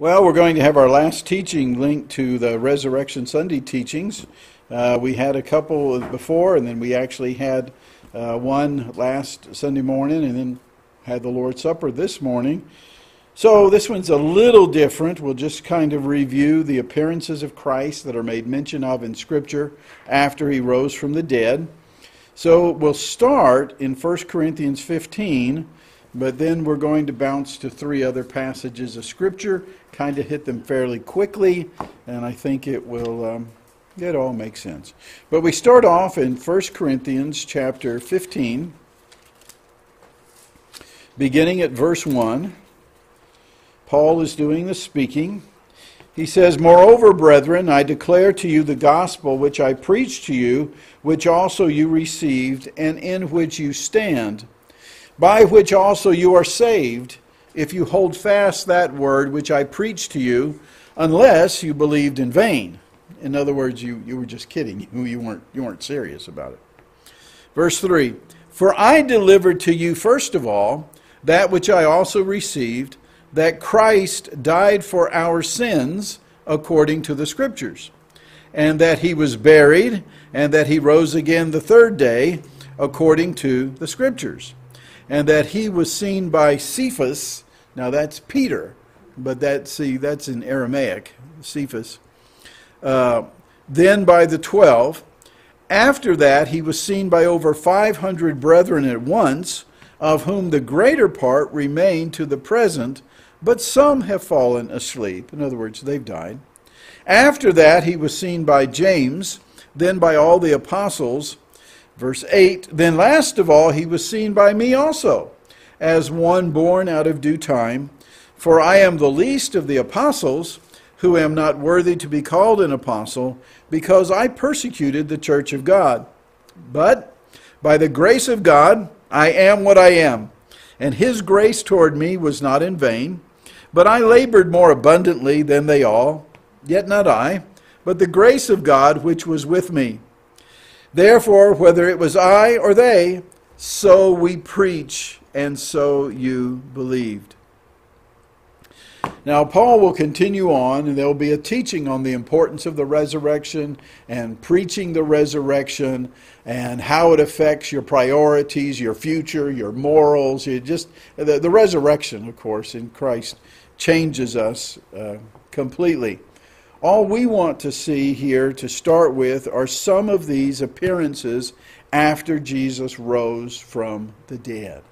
Well, we're going to have our last teaching linked to the Resurrection Sunday teachings. We had a couple before, and then we actually had one last Sunday morning, and then had the Lord's Supper this morning. So this one's a little different. We'll just kind of review the appearances of Christ that are made mention of in Scripture after he rose from the dead. So we'll start in 1 Corinthians 15, but then we're going to bounce to three other passages of Scripture, kind of hit them fairly quickly, and I think it will it all makes sense. But we start off in 1 Corinthians chapter 15, beginning at verse 1. Paul is doing the speaking. He says, "Moreover, brethren, I declare to you the gospel which I preached to you, which also you received, and in which you stand, by which also you are saved, if you hold fast that word which I preached to you, unless you believed in vain." In other words, you were just kidding. You weren't serious about it. Verse 3, "For I delivered to you first of all that which I also received, that Christ died for our sins according to the Scriptures, and that he was buried, and that he rose again the third day according to the Scriptures, and that he was seen by Cephas." Now that's Peter, but that's in Aramaic, Cephas. "Then by the 12. After that he was seen by over 500 brethren at once, of whom the greater part remain to the present, but some have fallen asleep." In other words, they've died. "After that he was seen by James, then by all the apostles." Verse 8, "Then last of all he was seen by me also, as one born out of due time. For I am the least of the apostles, who am not worthy to be called an apostle, because I persecuted the church of God. But by the grace of God I am what I am, and his grace toward me was not in vain. But I labored more abundantly than they all, yet not I, but the grace of God which was with me. Therefore, whether it was I or they, so we preach, and so you believed." Now, Paul will continue on, and there will be a teaching on the importance of the resurrection and preaching the resurrection and how it affects your priorities, your future, your morals. The resurrection, of course, in Christ changes us completely. All we want to see here to start with are some of these appearances after Jesus rose from the dead.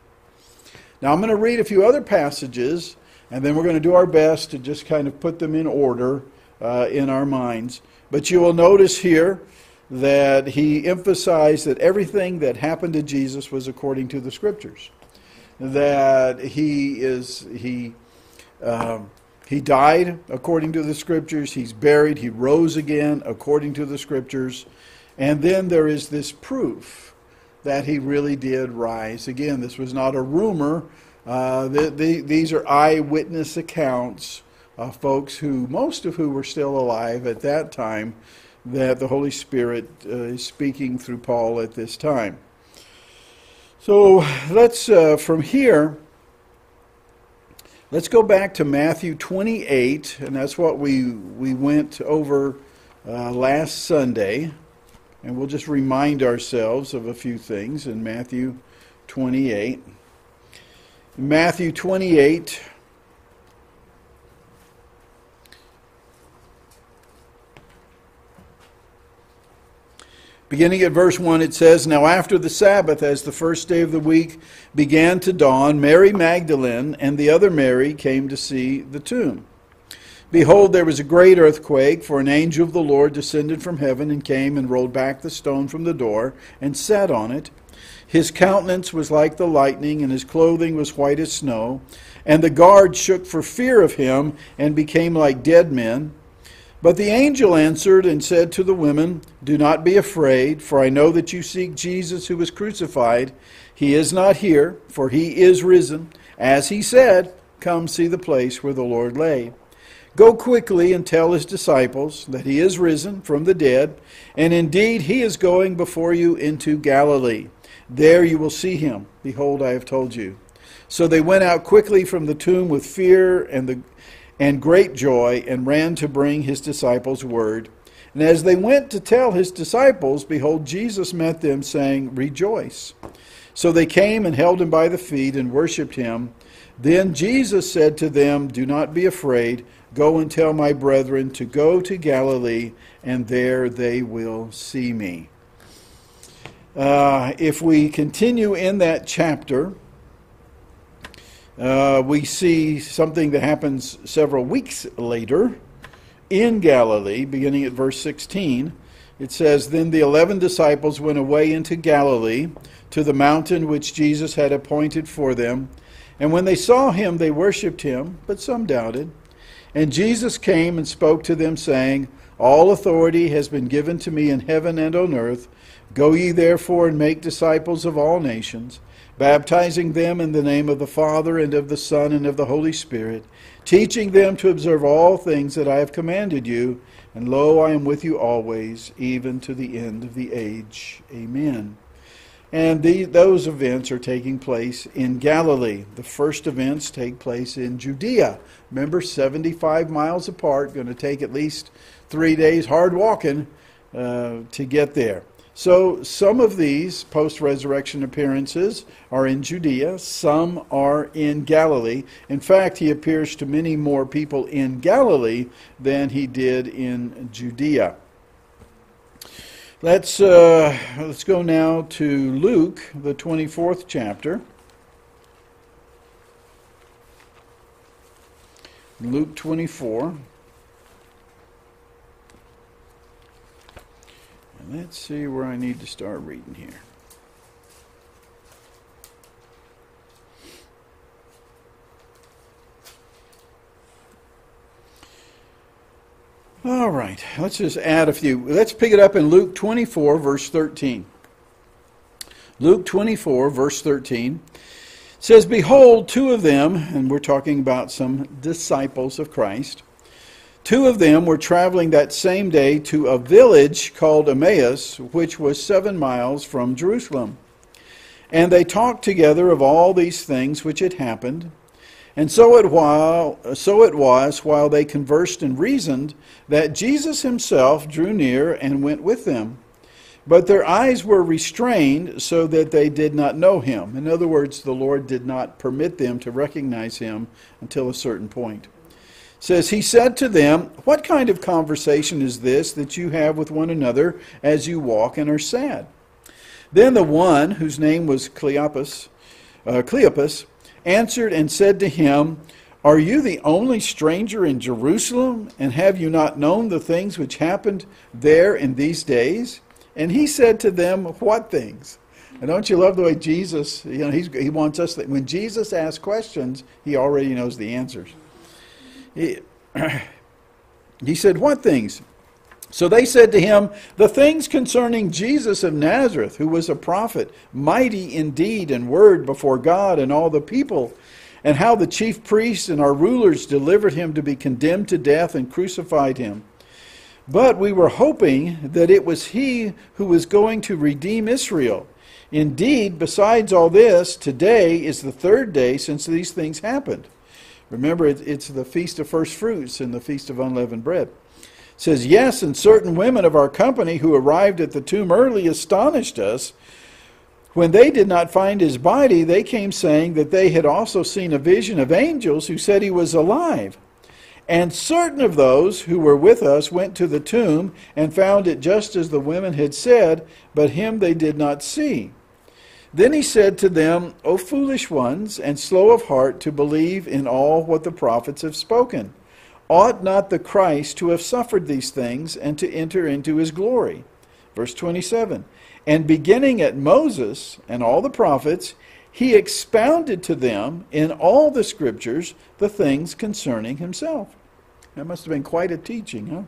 Now I'm going to read a few other passages, and then we're going to do our best to just kind of put them in order in our minds. But you will notice here that he emphasized that everything that happened to Jesus was according to the Scriptures. That he died according to the Scriptures. He's buried. He rose again according to the Scriptures. And then there is this proof that he really did rise again. This was not a rumor. These are eyewitness accounts of folks who, most of who were still alive at that time, that the Holy Spirit is speaking through Paul at this time. So let's go back to Matthew 28, and that's what we went over last Sunday. And we'll just remind ourselves of a few things in Matthew 28. Matthew 28, beginning at verse 1, it says, "Now after the Sabbath, as the first day of the week began to dawn, Mary Magdalene and the other Mary came to see the tomb. Behold, there was a great earthquake, for an angel of the Lord descended from heaven and came and rolled back the stone from the door and sat on it. His countenance was like the lightning, and his clothing was white as snow. And the guard shook for fear of him and became like dead men. But the angel answered and said to the women, 'Do not be afraid, for I know that you seek Jesus who was crucified. He is not here, for he is risen. As he said, come see the place where the Lord lay. Go quickly and tell his disciples that he is risen from the dead, and indeed he is going before you into Galilee. There you will see him. Behold, I have told you.' So they went out quickly from the tomb with fear and the and great joy, and ran to bring his disciples word. And as they went to tell his disciples, behold, Jesus met them, saying, Rejoice. So they came and held him by the feet and worshipped him. Then Jesus said to them, Do not be afraid. Go and tell my brethren to go to Galilee, and there they will see me. If we continue in that chapter, we see something that happens several weeks later in Galilee, beginning at verse 16. It says, Then the 11 disciples went away into Galilee, to the mountain which Jesus had appointed for them. And when they saw him, they worshipped him, but some doubted. And Jesus came and spoke to them, saying, All authority has been given to me in heaven and on earth. Go ye therefore and make disciples of all nations, baptizing them in the name of the Father and of the Son and of the Holy Spirit, teaching them to observe all things that I have commanded you. And lo, I am with you always, even to the end of the age. Amen. And those events are taking place in Galilee. The first events take place in Judea. Remember, 75 miles apart, going to take at least 3 days hard walking to get there. So some of these post-resurrection appearances are in Judea. Some are in Galilee. In fact, he appears to many more people in Galilee than he did in Judea. Let's go now to Luke, the 24th chapter. Luke 24. And let's see where I need to start reading here. All right, let's just add a few. Let's pick it up in Luke 24, verse 13. Luke 24, verse 13 says, Behold, two of them, and we're talking about some disciples of Christ, two of them were traveling that same day to a village called Emmaus, which was 7 miles from Jerusalem. And they talked together of all these things which had happened. And so it was, while they conversed and reasoned, that Jesus himself drew near and went with them. But their eyes were restrained so that they did not know him. In other words, the Lord did not permit them to recognize him until a certain point. It says, He said to them, What kind of conversation is this that you have with one another as you walk and are sad? Then the one, whose name was Cleopas, answered and said to him, Are you the only stranger in Jerusalem, and have you not known the things which happened there in these days? And he said to them, What things? And don't you love the way Jesus, he wants us, that when Jesus asks questions, he already knows the answers. He said, What things? So they said to him, The things concerning Jesus of Nazareth, who was a prophet, mighty in deed and word before God and all the people, and how the chief priests and our rulers delivered him to be condemned to death and crucified him. But we were hoping that it was he who was going to redeem Israel. Indeed, besides all this, today is the third day since these things happened. Remember, it's the Feast of First Fruits and the Feast of Unleavened Bread. It says, Yes, and certain women of our company who arrived at the tomb early astonished us. When they did not find his body, they came saying that they had also seen a vision of angels who said he was alive. And certain of those who were with us went to the tomb and found it just as the women had said, but him they did not see. Then he said to them, O foolish ones, and slow of heart to believe in all what the prophets have spoken. Ought not the Christ to have suffered these things and to enter into his glory? Verse 27, And beginning at Moses and all the prophets, he expounded to them in all the scriptures the things concerning himself. That must have been quite a teaching, huh?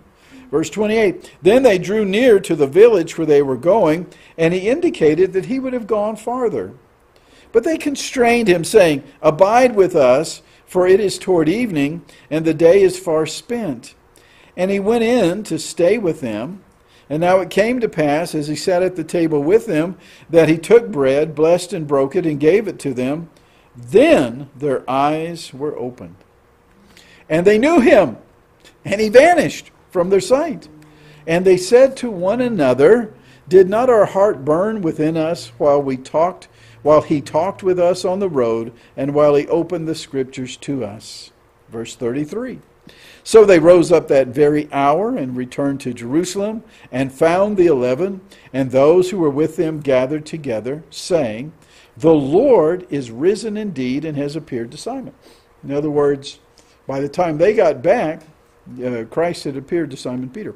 Verse 28, Then they drew near to the village where they were going, and he indicated that he would have gone farther. But they constrained him, saying, Abide with us, for it is toward evening, and the day is far spent. And he went in to stay with them. And now it came to pass, as he sat at the table with them, that he took bread, blessed and broke it, and gave it to them. Then their eyes were opened, And they knew him, and he vanished from their sight. And they said to one another, did not our heart burn within us while he talked with us on the road, and while he opened the scriptures to us? Verse 33. So they rose up that very hour and returned to Jerusalem, and found the 11 and those who were with them gathered together, saying, the Lord is risen indeed and has appeared to Simon. In other words, by the time they got back, Christ had appeared to Simon Peter.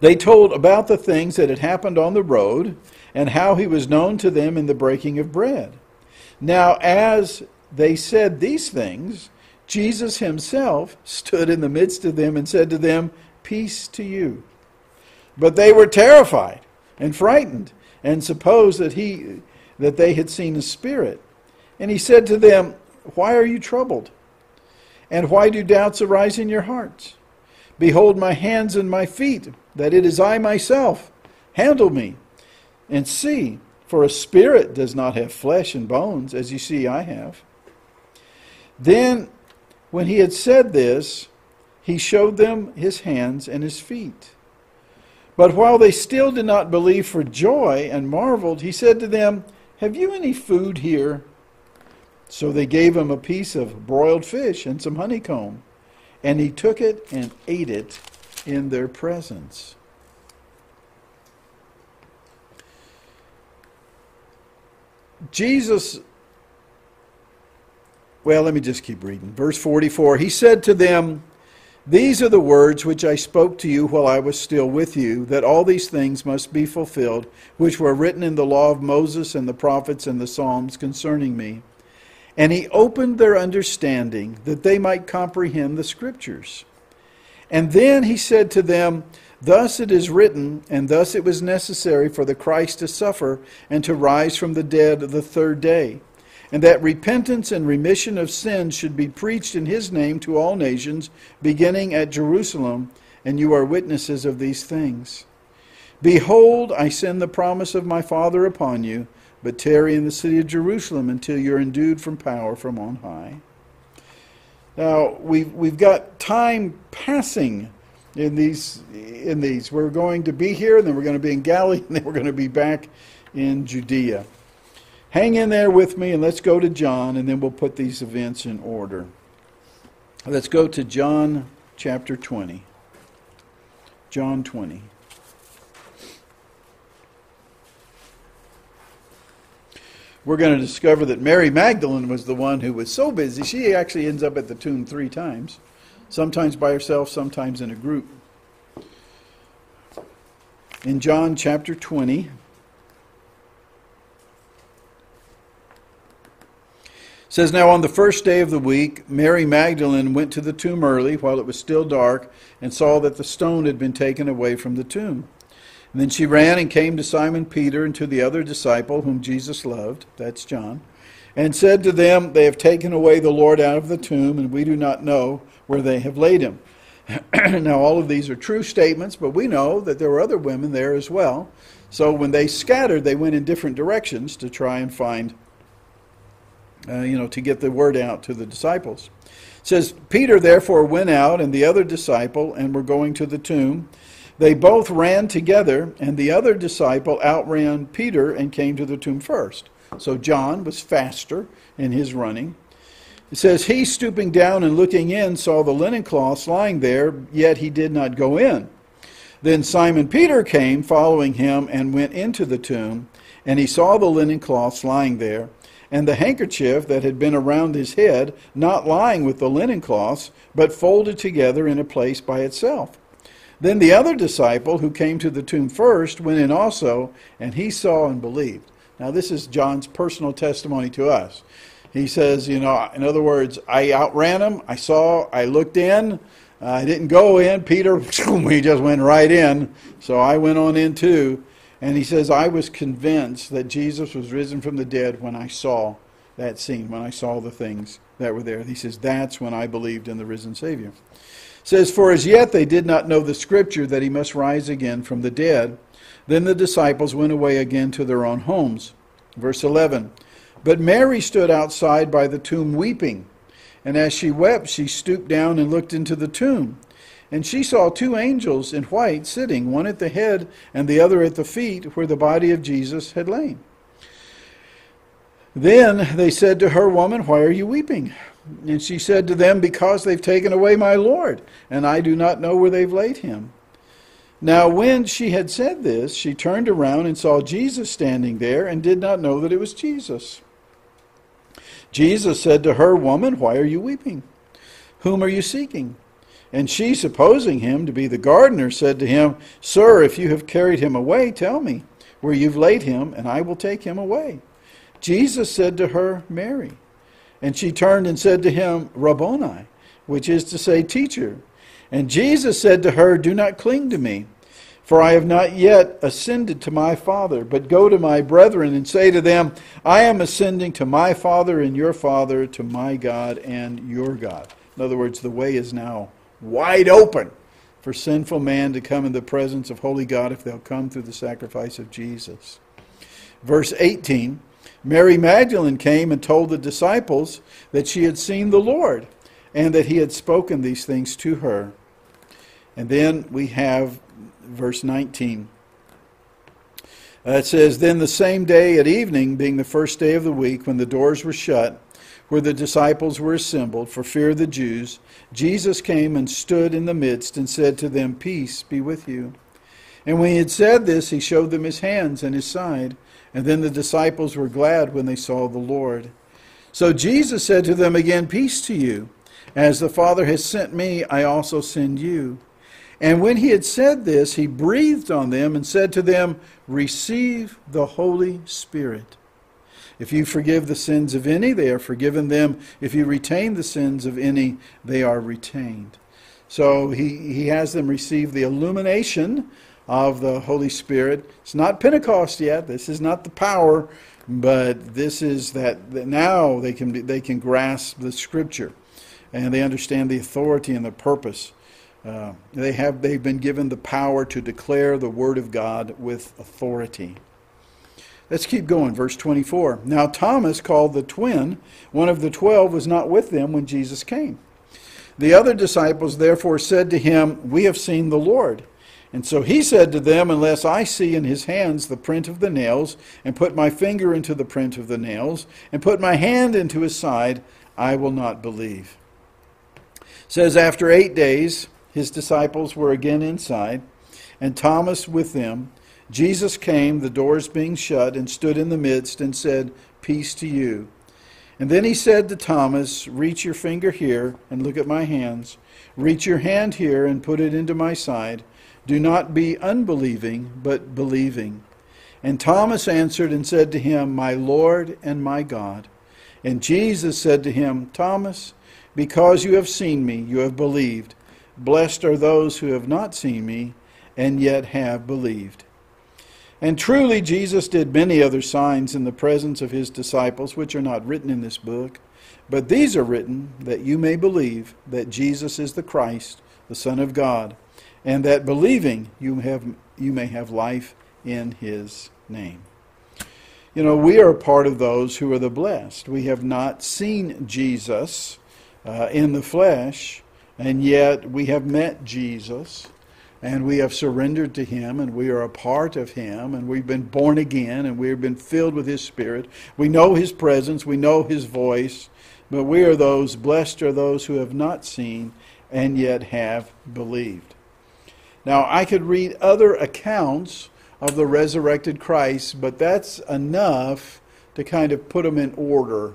They told about the things that had happened on the road, and how he was known to them in the breaking of bread. Now, as they said these things, Jesus himself stood in the midst of them and said to them, peace to you. But they were terrified and frightened, and supposed that they had seen a spirit. And he said to them, why are you troubled? And why do doubts arise in your hearts? Behold my hands and my feet, that it is I myself. Handle me, and see, for a spirit does not have flesh and bones, as you see I have. Then when he had said this, he showed them his hands and his feet. But while they still did not believe for joy and marveled, he said to them, have you any food here? So they gave him a piece of broiled fish and some honeycomb, and he took it and ate it in their presence. Well, let me just keep reading. Verse 44, he said to them, these are the words which I spoke to you while I was still with you, that all these things must be fulfilled, which were written in the law of Moses and the prophets and the Psalms concerning me. And he opened their understanding, that they might comprehend the scriptures. And then he said to them, thus it is written, and thus it was necessary for the Christ to suffer and to rise from the dead the third day, and that repentance and remission of sins should be preached in his name to all nations, beginning at Jerusalem, and you are witnesses of these things. Behold, I send the promise of my Father upon you, but tarry in the city of Jerusalem until you're endued from power from on high. Now, we've got time passing in these. We're going to be here, and then we're going to be in Galilee, and then we're going to be back in Judea. Hang in there with me, and let's go to John, and then we'll put these events in order. Let's go to John chapter 20. John 20. We're going to discover that Mary Magdalene was the one who was so busy, she actually ends up at the tomb three times. Sometimes by herself, sometimes in a group. In John chapter 20... It says, now on the first day of the week, Mary Magdalene went to the tomb early while it was still dark and saw that the stone had been taken away from the tomb. And then she ran and came to Simon Peter and to the other disciple whom Jesus loved, that's John, and said to them, they have taken away the Lord out of the tomb, and we do not know where they have laid him. Now all of these are true statements, but we know that there were other women there as well. So when they scattered, they went in different directions to try and find to get the word out to the disciples. It says, Peter therefore went out and the other disciple and were going to the tomb. They both ran together, and the other disciple outran Peter and came to the tomb first. So John was faster in his running. It says, he stooping down and looking in saw the linen cloths lying there, yet he did not go in. Then Simon Peter came following him and went into the tomb, and he saw the linen cloths lying there, and the handkerchief that had been around his head, not lying with the linen cloths, but folded together in a place by itself. Then the other disciple who came to the tomb first went in also, and he saw and believed. Now this is John's personal testimony to us. He says, in other words, I outran him, I saw, I looked in, I didn't go in. Peter, he just went right in, so I went on in too. And he says, I was convinced that Jesus was risen from the dead when I saw that scene, when I saw the things that were there. And he says, that's when I believed in the risen Savior. It says, for as yet they did not know the scripture that he must rise again from the dead. Then the disciples went away again to their own homes. Verse 11, but Mary stood outside by the tomb weeping. And as she wept, she stooped down and looked into the tomb. And she saw two angels in white sitting, one at the head and the other at the feet, where the body of Jesus had lain. Then they said to her, Woman, why are you weeping? And she said to them, Because they've taken away my Lord, and I do not know where they've laid him. Now when she had said this, she turned around and saw Jesus standing there, and did not know that it was Jesus. Jesus said to her, Woman, why are you weeping? Whom are you seeking? And she, supposing him to be the gardener, said to him, Sir, if you have carried him away, tell me where you've laid him, and I will take him away. Jesus said to her, Mary. And she turned and said to him, Rabboni, which is to say, teacher. And Jesus said to her, Do not cling to me, for I have not yet ascended to my Father, but go to my brethren and say to them, I am ascending to my Father and your Father, to my God and your God. In other words, the way is now wide open for sinful man to come in the presence of holy God if they'll come through the sacrifice of Jesus. Verse 18, Mary Magdalene came and told the disciples that she had seen the Lord and that he had spoken these things to her. And then we have verse 19. It says, Then the same day at evening, being the first day of the week, when the doors were shut, where the disciples were assembled for fear of the Jews, Jesus came and stood in the midst and said to them, Peace be with you. And when he had said this, he showed them his hands and his side. And then the disciples were glad when they saw the Lord. So Jesus said to them again, Peace to you. As the Father has sent me, I also send you. And when he had said this, he breathed on them and said to them, Receive the Holy Spirit. If you forgive the sins of any, they are forgiven them. If you retain the sins of any, they are retained. So he has them receive the illumination of the Holy Spirit. It's not Pentecost yet. This is not the power, but this is that now they can grasp the Scripture, and they understand the authority and the purpose. They've been given the power to declare the Word of God with authority. Let's keep going. Verse 24. Now Thomas, called the twin, one of the 12, was not with them when Jesus came. The other disciples therefore said to him, We have seen the Lord. And so he said to them, Unless I see in his hands the print of the nails, and put my finger into the print of the nails, and put my hand into his side, I will not believe. It says, After 8 days, his disciples were again inside, and Thomas with them. Jesus came, the doors being shut, and stood in the midst and said, Peace to you. And then he said to Thomas, Reach your finger here and look at my hands. Reach your hand here and put it into my side. Do not be unbelieving, but believing. And Thomas answered and said to him, My Lord and my God. And Jesus said to him, Thomas, because you have seen me, you have believed. Blessed are those who have not seen me and yet have believed. And truly Jesus did many other signs in the presence of his disciples, which are not written in this book. But these are written, that you may believe that Jesus is the Christ, the Son of God, and that believing you may have life in his name. You know, we are a part of those who are the blessed. We have not seen Jesus in the flesh, and yet we have met Jesus. And we have surrendered to him, and we are a part of him, and we've been born again, and we've been filled with his Spirit. We know his presence, we know his voice, but we are those, blessed are those who have not seen and yet have believed. Now, I could read other accounts of the resurrected Christ, but that's enough to kind of put them in order,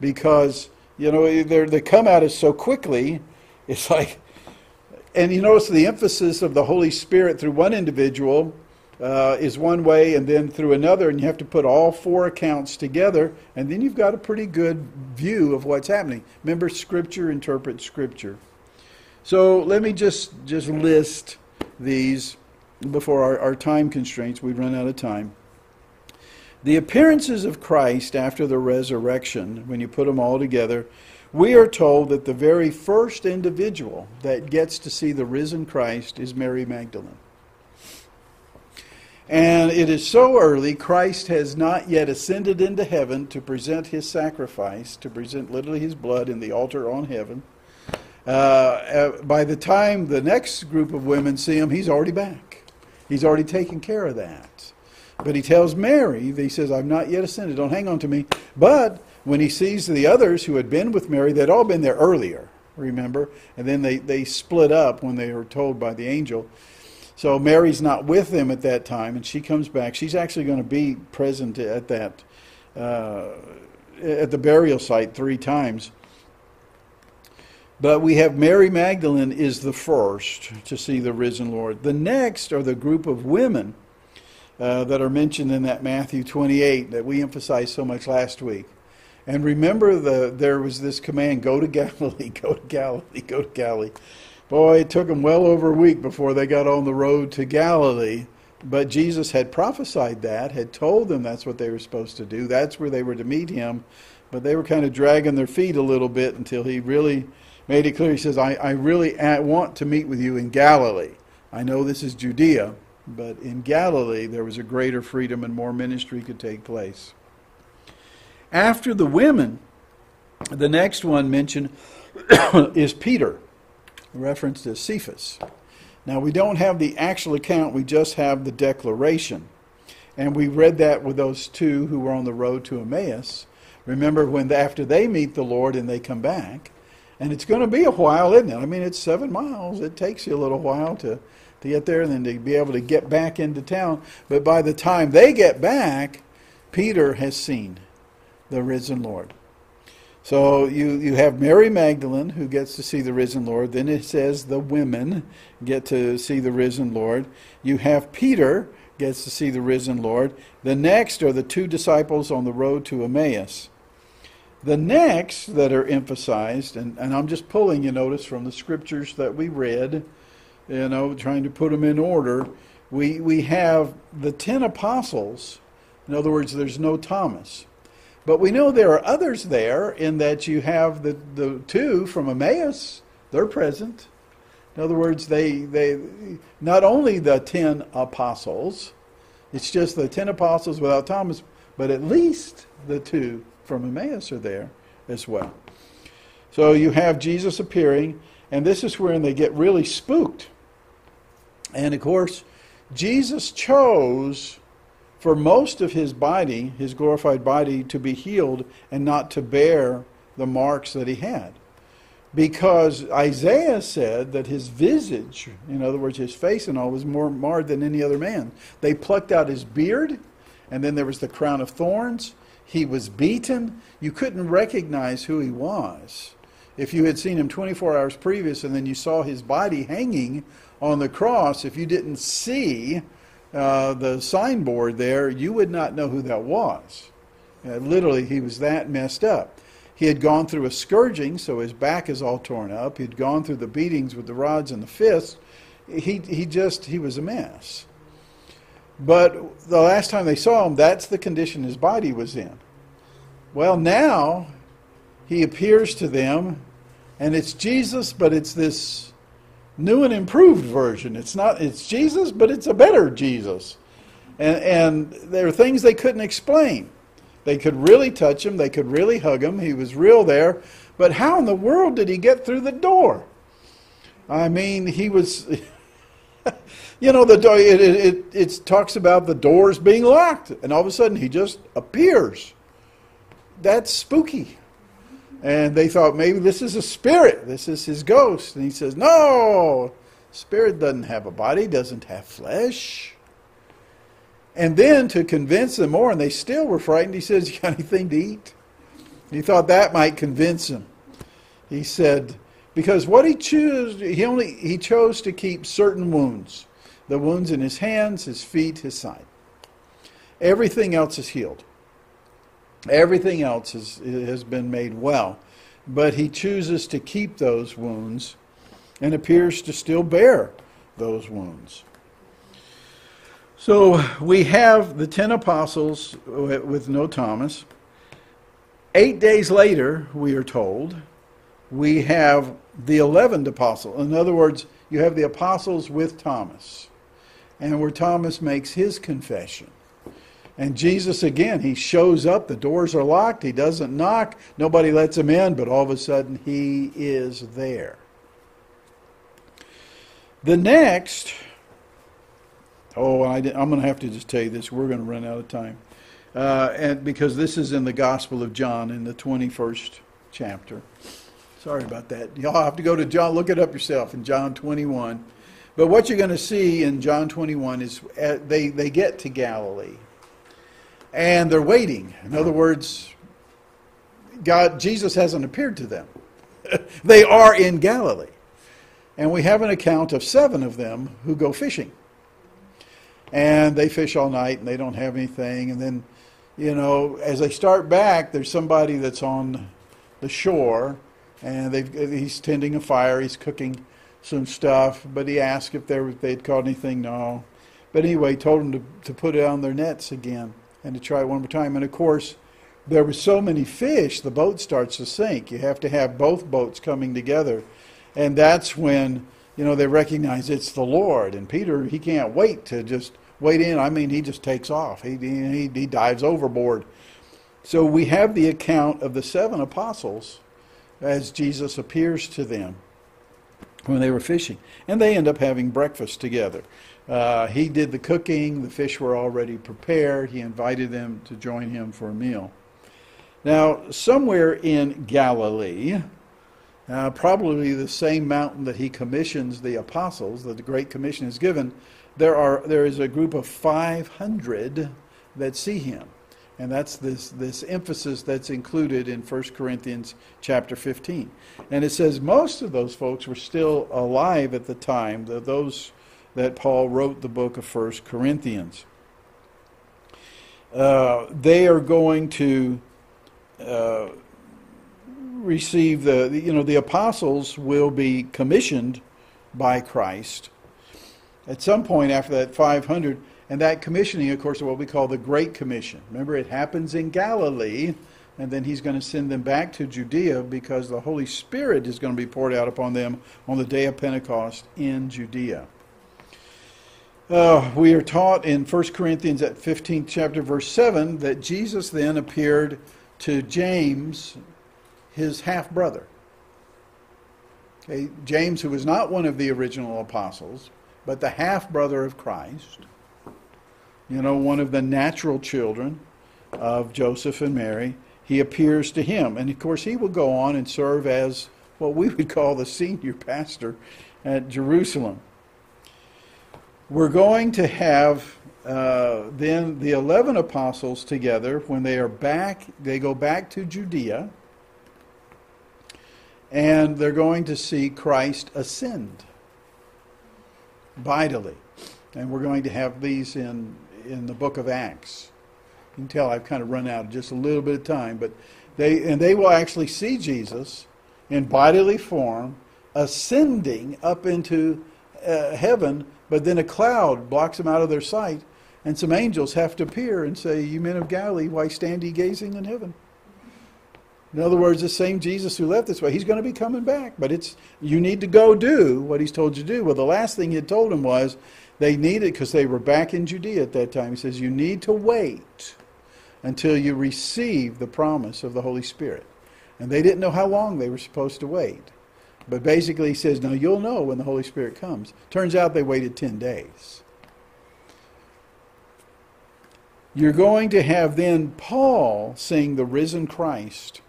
because, you know, they come at us so quickly, it's like... And you notice the emphasis of the Holy Spirit through one individual is one way, and then through another, and you have to put all four accounts together, and then you've got a pretty good view of what's happening. Remember, Scripture interprets Scripture. So let me just list these before our time constraints. We run out of time. The appearances of Christ after the resurrection, when you put them all together, we are told that the very first individual that gets to see the risen Christ is Mary Magdalene. And it is so early, Christ has not yet ascended into heaven to present his sacrifice, to present literally his blood in the altar on heaven. By the time the next group of women see him, he's already back. He's already taken care of that. But he tells Mary, he says, I've not yet ascended, don't hang on to me. But when he sees the others who had been with Mary, they'd all been there earlier, remember? And then they split up when they were told by the angel. So Mary's not with them at that time, and she comes back. She's actually going to be present at that at the burial site 3 times. But we have Mary Magdalene is the first to see the risen Lord. The next are the group of women that are mentioned in that Matthew 28 that we emphasized so much last week. And remember, there was this command, go to Galilee, go to Galilee, go to Galilee. Boy, it took them well over a week before they got on the road to Galilee. But Jesus had prophesied that, had told them that's what they were supposed to do. That's where they were to meet him. But they were kind of dragging their feet a little bit until he really made it clear. He says, I really want to meet with you in Galilee. I know this is Judea, but in Galilee there was a greater freedom and more ministry could take place. After the women, the next one mentioned is Peter, referenced as Cephas. Now we don't have the actual account, we just have the declaration. And we read that with those 2 who were on the road to Emmaus. Remember when after they meet the Lord and they come back, and it's going to be a while, isn't it? I mean, it's 7 miles. It takes you a little while to get there and then to be able to get back into town. But by the time they get back, Peter has seen the risen Lord. So you have Mary Magdalene who gets to see the risen Lord. Then it says the women get to see the risen Lord. You have Peter gets to see the risen Lord. The next are the 2 disciples on the road to Emmaus. The next that are emphasized, and I'm just pulling, you notice, from the scriptures that we read, you know, trying to put them in order. We have the 10 apostles. In other words, there's no Thomas. But we know there are others there in that you have the 2 from Emmaus, they're present. In other words, they not only the 10 apostles, it's just the 10 apostles without Thomas, but at least the 2 from Emmaus are there as well. So you have Jesus appearing, and this is where they get really spooked. And of course, Jesus chose for most of his body, his glorified body, to be healed and not to bear the marks that he had. Because Isaiah said that his visage, in other words, his face and all, was more marred than any other man. They plucked out his beard, and then there was the crown of thorns. He was beaten. You couldn't recognize who he was. If you had seen him 24 hours previous and then you saw his body hanging on the cross, if you didn't see the signboard there, you would not know who that was. Literally, he was that messed up. He had gone through a scourging, so his back is all torn up. He'd gone through the beatings with the rods and the fists. He was a mess. But the last time they saw him, that's the condition his body was in. Well, now he appears to them, and it's Jesus, but it's this new and improved version. It's Jesus, but it's a better Jesus. And there are things they couldn't explain. They could really touch him. They could really hug him. He was real there. But how in the world did he get through the door? I mean, he was, you know, the door, it talks about the doors being locked. And all of a sudden, he just appears. That's spooky. And they thought, maybe this is a spirit. This is his ghost. And he says, no, spirit doesn't have a body, doesn't have flesh. And then to convince them more, and they still were frightened, he says, you got anything to eat? And he thought that might convince them. He said, because what he chose, he chose to keep certain wounds. The wounds in his hands, his feet, his side. Everything else is healed. Everything else has been made well, but he chooses to keep those wounds and appears to still bear those wounds. So we have the 10 apostles with no Thomas. 8 days later, we are told, we have the 11 apostles. In other words, you have the apostles with Thomas. and where Thomas makes his confession. And Jesus, again, he shows up. The doors are locked. He doesn't knock. Nobody lets him in, but all of a sudden he is there. The next, I'm going to have to just tell you this. We're going to run out of time. And because this is in the Gospel of John in the 21st chapter. Sorry about that. Y'all have to go to John. Look it up yourself in John 21. But what you're going to see in John 21 is they get to Galilee. And they're waiting. In other words, Jesus hasn't appeared to them. They are in Galilee. And we have an account of 7 of them who go fishing. And they fish all night and they don't have anything. And then, you know, as they start back, there's somebody that's on the shore and he's tending a fire. He's cooking some stuff. But he asked if they'd caught anything. No. But anyway, told them to put it on their nets again. And to try it one more time. And of course, there were so many fish, the boat starts to sink. You have to have both boats coming together. And that's when, you know, they recognize it's the Lord. And Peter, he can't wait to just wade in. I mean, he just takes off. He dives overboard. So we have the account of the 7 apostles as Jesus appears to them when they were fishing. And they end up having breakfast together. He did the cooking. The fish were already prepared. He invited them to join him for a meal. Now, somewhere in Galilee, probably the same mountain that he commissions the apostles, that the Great Commission is given, there is a group of 500 that see him. And that's this emphasis that's included in 1 Corinthians chapter 15. And it says most of those folks were still alive at the time, those that Paul wrote the book of 1 Corinthians. They are going to receive the apostles will be commissioned by Christ at some point after that 500, and that commissioning, of course, is what we call the Great Commission. Remember, it happens in Galilee, and then he's going to send them back to Judea because the Holy Spirit is going to be poured out upon them on the day of Pentecost in Judea. We are taught in 1 Corinthians at 15th chapter, verse 7, that Jesus then appeared to James, his half-brother. Okay, James, who was not one of the original apostles, but the half-brother of Christ. You know, one of the natural children of Joseph and Mary. He appears to him. And, of course, he will go on and serve as what we would call the senior pastor at Jerusalem. We're going to have then the 11 apostles together when they are back. They go back to Judea, and they're going to see Christ ascend vitally. And we're going to have these in the book of Acts. You can tell I've kind of run out of just a little bit of time, but they will actually see Jesus in bodily form ascending up into heaven. But then a cloud blocks them out of their sight, and some angels have to appear and say, "You men of Galilee, why stand ye gazing in heaven?" In other words, the same Jesus who left this way, he's going to be coming back. But you need to go do what he's told you to do. Well, the last thing he had told them was they needed, because they were back in Judea at that time. He says, you need to wait until you receive the promise of the Holy Spirit. And they didn't know how long they were supposed to wait. But basically he says, now you'll know when the Holy Spirit comes. Turns out they waited 10 days. You're going to have then Paul seeing the risen Christ.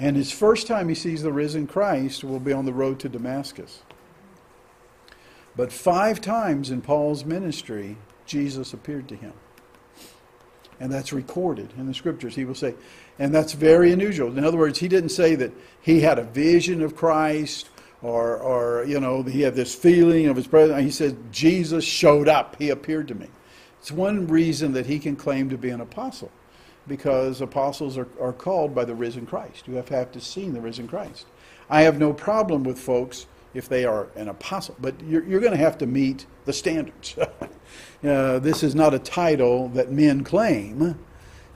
And his first time he sees the risen Christ will be on the road to Damascus. But 5 times in Paul's ministry, Jesus appeared to him. And that's recorded in the Scriptures, he will say. And that's very unusual. In other words, he didn't say that he had a vision of Christ or you know, he had this feeling of his presence. He said, Jesus showed up. He appeared to me. It's one reason that he can claim to be an apostle, because apostles are called by the risen Christ. You have to see the risen Christ. I have no problem with folks if they are an apostle, but you're going to have to meet the standards. This is not a title that men claim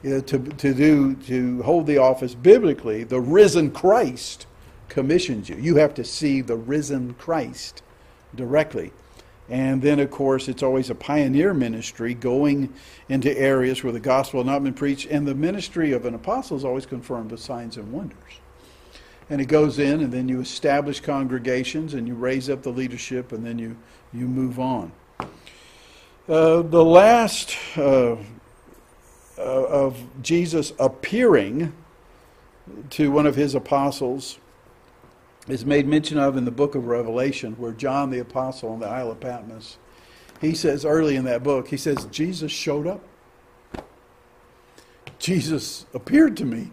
to hold the office biblically. The risen Christ commissions you. You have to see the risen Christ directly. And then, of course, it's always a pioneer ministry going into areas where the gospel had not been preached. And the ministry of an apostle is always confirmed with signs and wonders. And it goes in, and then you establish congregations, and you raise up the leadership, and then you move on. The last of Jesus appearing to one of his apostles is made mention of in the book of Revelation, where John the Apostle on the Isle of Patmos, he says early in that book, he says, Jesus showed up. Jesus appeared to me.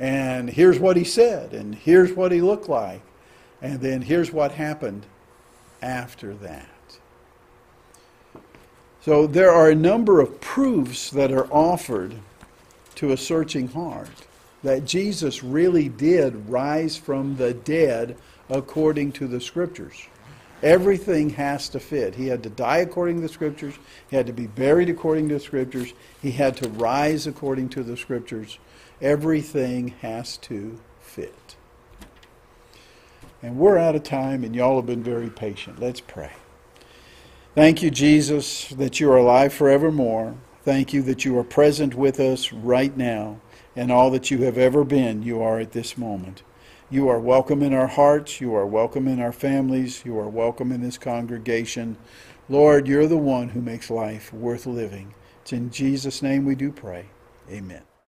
And here's what he said, and here's what he looked like, and then here's what happened after that. So there are a number of proofs that are offered to a searching heart that Jesus really did rise from the dead according to the Scriptures. Everything has to fit. He had to die according to the Scriptures. He had to be buried according to the Scriptures. He had to rise according to the Scriptures. Everything has to fit. And we're out of time, and y'all have been very patient. Let's pray. Thank you, Jesus, that you are alive forevermore. Thank you that you are present with us right now. And all that you have ever been, you are at this moment. You are welcome in our hearts. You are welcome in our families. You are welcome in this congregation. Lord, you're the one who makes life worth living. It's in Jesus' name we do pray. Amen.